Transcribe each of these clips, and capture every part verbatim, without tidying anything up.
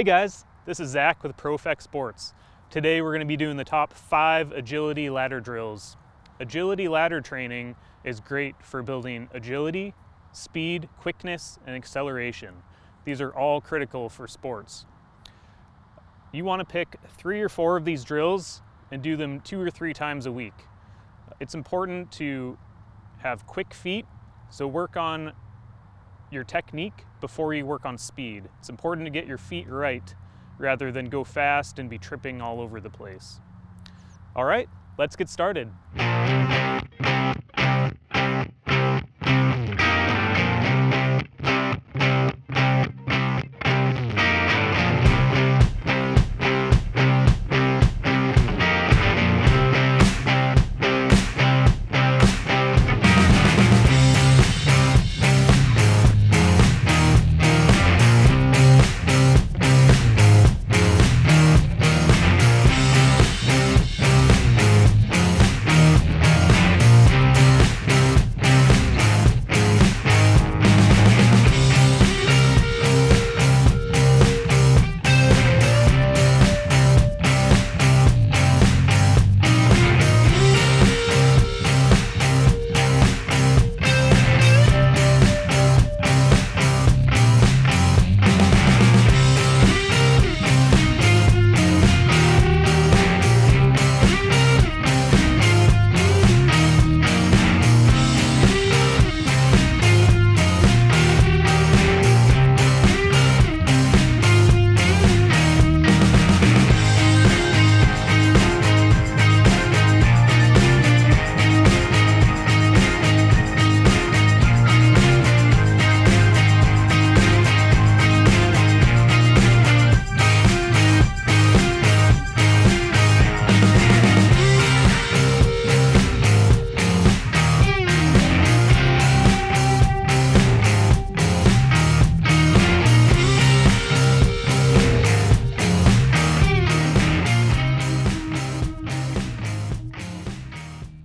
Hey guys, this is Zach with Profect Sports. Today we're going to be doing the top five agility ladder drills. Agility ladder training is great for building agility, speed, quickness, and acceleration. These are all critical for sports. You want to pick three or four of these drills and do them two or three times a week. It's important to have quick feet, so work on your technique before you work on speed. It's important to get your feet right rather than go fast and be tripping all over the place. All right, let's get started.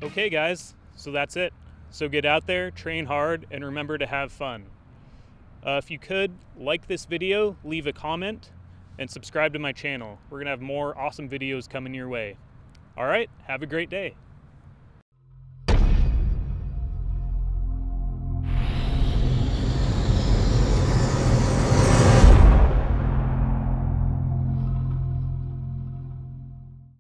Okay guys, so that's it. So get out there, train hard, and remember to have fun. Uh, if you could, like this video, leave a comment, and subscribe to my channel. We're gonna have more awesome videos coming your way. All right, have a great day.